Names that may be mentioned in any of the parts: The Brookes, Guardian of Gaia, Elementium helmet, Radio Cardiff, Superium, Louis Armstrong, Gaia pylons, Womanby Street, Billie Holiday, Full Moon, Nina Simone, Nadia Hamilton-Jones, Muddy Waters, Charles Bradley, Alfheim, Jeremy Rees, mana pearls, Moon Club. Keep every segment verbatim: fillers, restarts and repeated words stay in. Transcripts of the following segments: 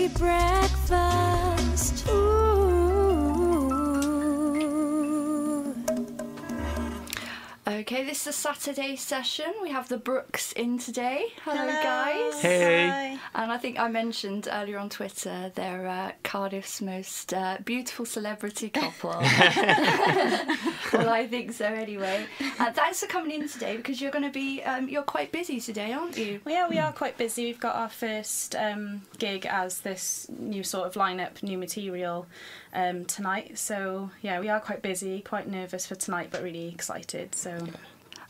early breakfast. Ooh. Okay, this is a Saturday session. We have the Brookes in today. Hello, Hello. guys. Hey. Hi. And I think I mentioned earlier on Twitter, they're uh, Cardiff's most uh, beautiful celebrity couple. Well, I think so anyway. Uh, thanks for coming in today, because you're going to be, um, you're quite busy today, aren't you? Well, yeah, we are quite busy. We've got our first um, gig as this new sort of lineup, new material um, tonight. So, yeah, we are quite busy, quite nervous for tonight, but really excited. So. Yeah.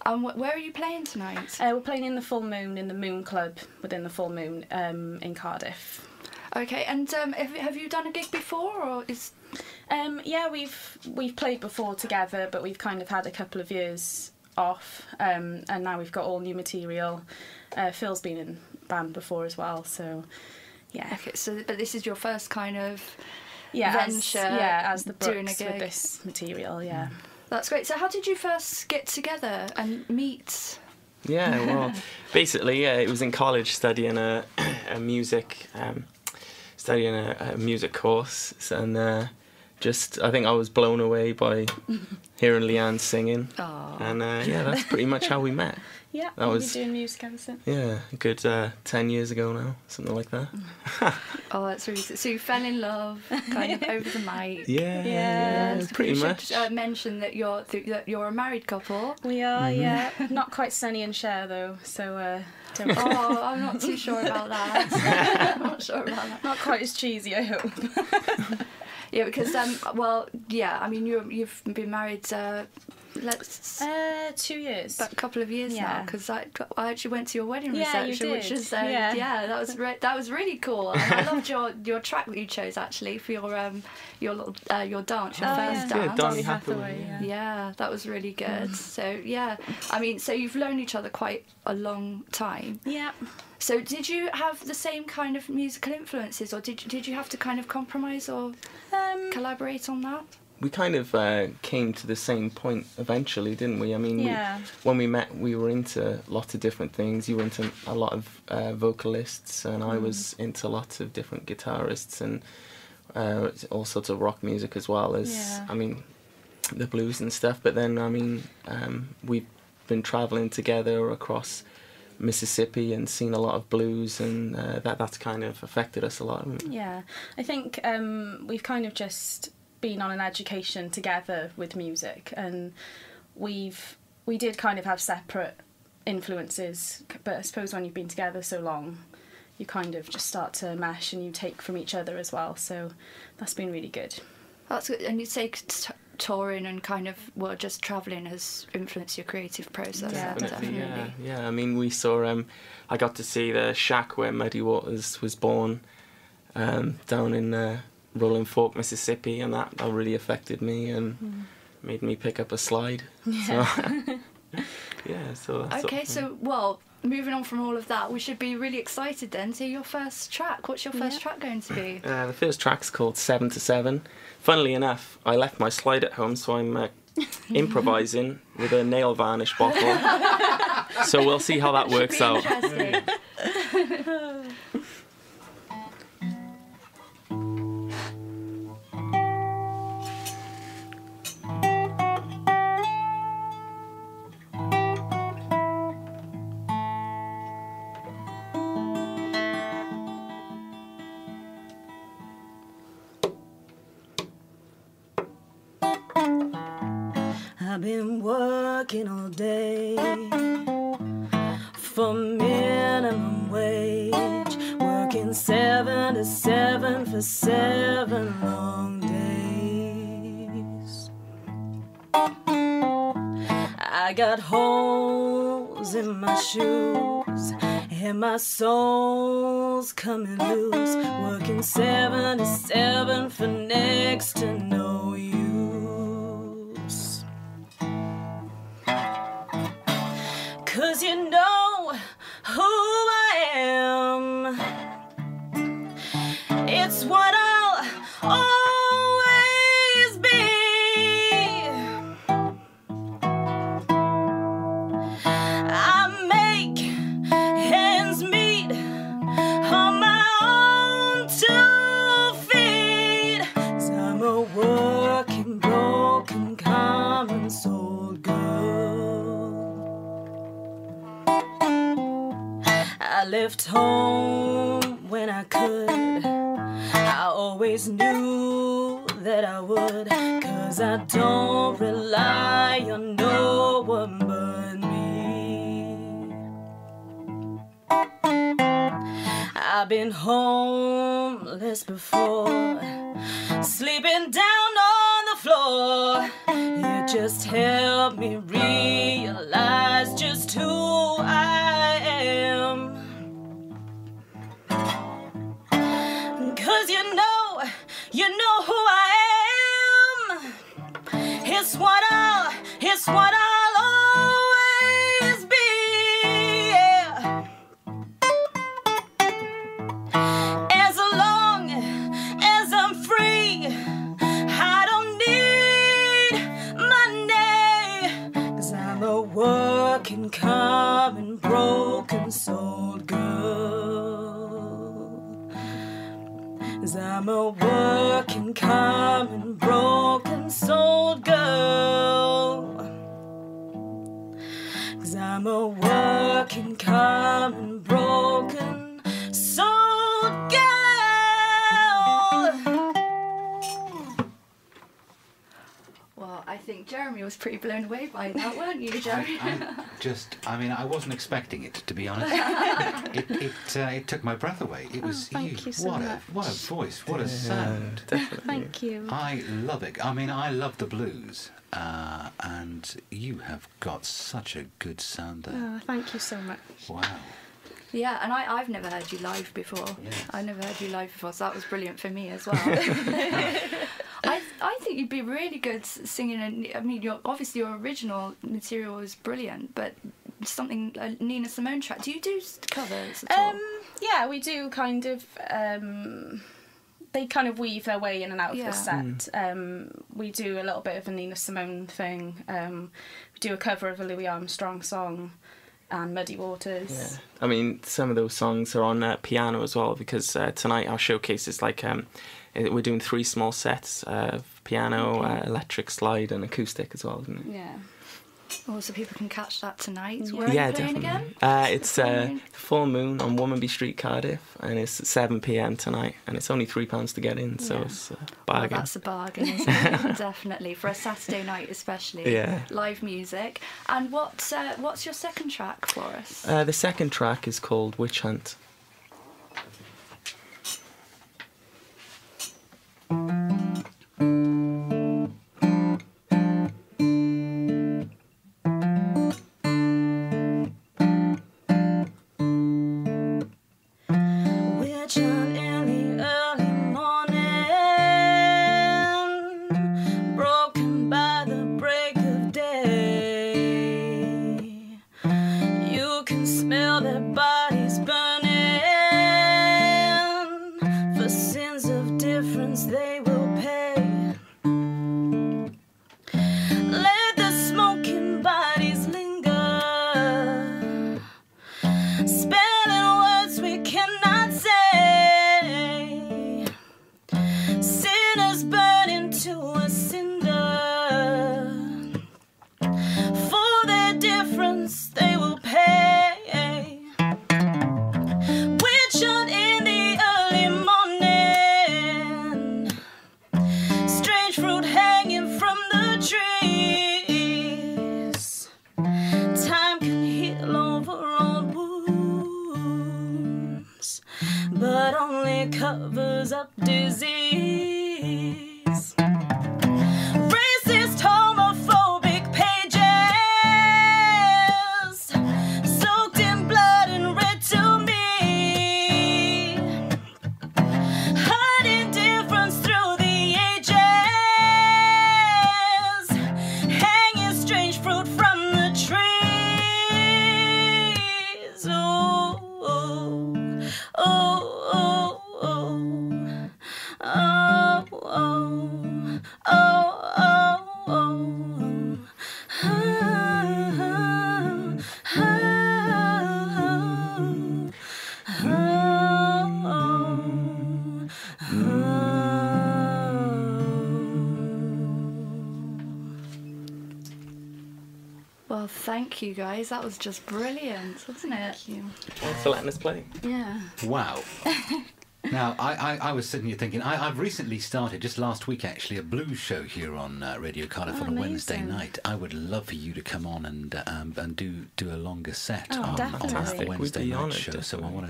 And um, where are you playing tonight? Uh, we're playing in the Full Moon, in the Moon Club, within the Full Moon um, in Cardiff. Okay, and um, have, have you done a gig before, or is? Um, yeah, we've we've played before together, but we've kind of had a couple of years off, um, and now we've got all new material. Uh, Phil's been in band before as well, so yeah. Okay, so but this is your first kind of yeah, venture, as, yeah, as the Brookes doing a gig with this material, yeah. Mm. That's great. So how did you first get together and meet? Yeah, well, basically, yeah, it was in college studying a, a music, um, studying a, a music course, and uh, just I think I was blown away by hearing Leanne singing. Aww. And uh, yeah, that's pretty much how we met. Yeah, that was doing music ever since. Yeah, a good uh, ten years ago now, something like that. Oh, that's really so. You fell in love, kind of over the mic. Yeah, yeah, yeah, pretty you much. Should, uh, mention that you're th that you're a married couple. We are, mm-hmm. yeah. Not quite Sunny and Cher though, so. Uh, don't oh, I'm not too sure about that. I'm not sure about that. Not quite as cheesy, I hope. Yeah, because um, well, yeah. I mean, you you've been married. Uh, Let's uh, two years, but a couple of years yeah. now, because I, I actually went to your wedding yeah, reception, you did. which is uh, yeah. yeah, that was re that was really cool. And I loved your your track that you chose actually for your um your little uh, your dance, your oh, first yeah. dance. Yeah, Hathaway, yeah. yeah, that was really good. Mm. So yeah, I mean, so you've known each other quite a long time. Yeah. So did you have the same kind of musical influences, or did did you have to kind of compromise or um, collaborate on that? We kind of uh, came to the same point eventually, didn't we? I mean, yeah. we, when we met, we were into lots of different things. You were into a lot of uh, vocalists, and mm. I was into lots of different guitarists and uh, all sorts of rock music as well as, yeah. I mean, the blues and stuff. But then, I mean, um, we've been travelling together across Mississippi and seen a lot of blues, and uh, that that's kind of affected us a lot. Yeah, I think um, we've kind of just been on an education together with music, and we've we did kind of have separate influences, but I suppose when you've been together so long, you kind of just start to mesh and you take from each other as well, so that's been really good. That's good. And you'd say t touring and kind of, well, just travelling has influenced your creative process. Yeah, definitely. Yeah, yeah. I mean, we saw, um, I got to see the shack where Muddy Waters was born um, down in uh, Rolling Fork, Mississippi, and that, that really affected me and mm. made me pick up a slide. Yeah. So, yeah, so that's okay, so, well, moving on from all of that, we should be really excited then to your first track. What's your first yeah. track going to be? Uh, the first track's called Seven to Seven. Funnily enough, I left my slide at home, so I'm uh, improvising with a nail varnish bottle. So we'll see how that works out. I've been working all day for minimum wage, working seven to seven for seven long days. I got holes in my shoes and my soul's coming loose, working seven to seven for next to no use. Cause you know who I am. It's what I'll always be. I make ends meet on my own too. I left home when I could. I always knew that I would, 'cause I don't rely on no one but me. I've been homeless before, sleeping down on the floor. You just helped me realize just who I am. 'Cause you know, you know who I am. It's what I'll, it's what I'll always be, yeah. As long as I'm free, I don't need money, 'cause I'm a working, common, broken-souled girl. 'Cause I'm a working, common, broken-souled girl. 'Cause I'm a working, common, broken-souled girl. Well, I think Jeremy was pretty blown away by that, weren't you, Jeremy? I, I'm just, I mean, I wasn't expecting it, to be honest. It it, uh, it took my breath away. It was oh, thank you. you so what much. a what a voice! What a sound! Thank you. I love it. I mean, I love the blues, uh, and you have got such a good sound there. Oh, thank you so much. Wow. Yeah, and I, I've never heard you live before. Yes. I've never heard you live before, so that was brilliant for me as well. I, I think you'd be really good singing. And I mean, your, obviously your original material is brilliant, but something a Nina Simone track. Do you do covers at all? Um, yeah, we do kind of. Um, they kind of weave their way in and out yeah. of the set. Mm. Um, we do a little bit of a Nina Simone thing. Um, we do a cover of a Louis Armstrong song. And Muddy Waters. Yeah. I mean, some of those songs are on uh, piano as well, because uh, tonight our showcase is like, um, we're doing three small sets uh, of piano, okay. uh, electric slide and acoustic as well, isn't it? Yeah. Oh, so people can catch that tonight. Yeah. Where are yeah, you playing definitely. again? Uh, it's the uh, Full Moon on Womanby Street, Cardiff, and it's at seven p m tonight, and it's only three pounds to get in, so yeah. it's a bargain. Well, that's a bargain, isn't it? Definitely, for a Saturday night especially. Yeah. Live music. And what's, uh, what's your second track for us? Uh, the second track is called Witch Hunt. Oh, oh, oh, oh, oh, oh. Thank you guys, that was just brilliant, wasn't it? Thank you. Thanks for letting us play. Yeah. Wow. Now, I, I, I was sitting here thinking, I, I've recently started, just last week actually, a blues show here on uh, Radio Cardiff oh, on a amazing. Wednesday night. I would love for you to come on and uh, um, and do, do a longer set oh, on, on a Wednesday night honored, show, definitely. So I want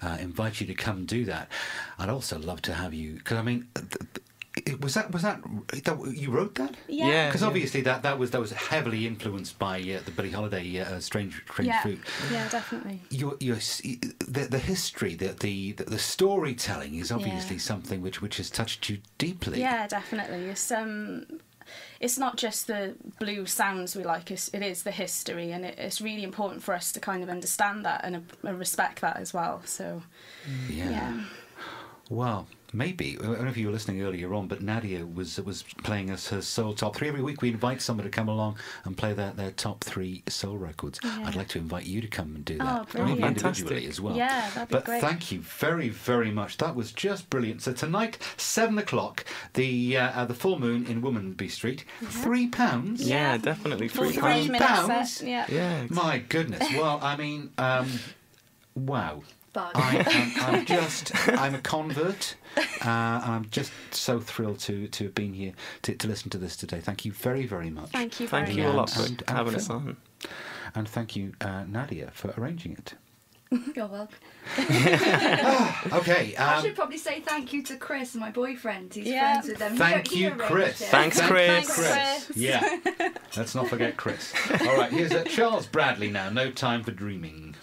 to uh, invite you to come do that. I'd also love to have you, because I mean... Th th Was that was that you wrote that? Yeah. Because yeah, obviously yeah. that that was that was heavily influenced by uh, the Billie Holiday uh, "Strange Strange yeah. Fruit." Yeah, definitely. Your your the, the history, the the the storytelling is obviously yeah. something which which has touched you deeply. Yeah, definitely. It's um, it's not just the blues sounds we like. It's, it is the history, and it, it's really important for us to kind of understand that and uh, respect that as well. So, yeah. yeah. Wow. Maybe. I don't know if you were listening earlier on, but Nadia was was playing us her soul top three. Every week we invite somebody to come along and play their, their top three soul records. Yeah. I'd like to invite you to come and do that. Oh, brilliant. Maybe individually as well. Yeah, that'd be but great. Thank you very, very much. That was just brilliant. So tonight, seven o'clock, the uh, uh, the Full Moon in Womanby Street. Yeah. Three pounds? Yeah, yeah, definitely. Three, three pounds. pounds? Yeah. Yeah, exactly. My goodness. Well, I mean, um, wow. I, I'm, I'm just, I'm a convert, uh, and I'm just so thrilled to, to have been here to, to listen to this today. Thank you very, very much. Thank you very much. Thank you a lot for having us on. And thank you, uh, Nadia, for arranging it. You're welcome. Oh, okay. Um, I should probably say thank you to Chris, my boyfriend. He's yeah. friends with them. Thank you, Chris. Thanks, Chris. Thanks, Chris. Chris. Yeah. Let's not forget Chris. All right, here's uh, Charles Bradley now. No Time for Dreaming.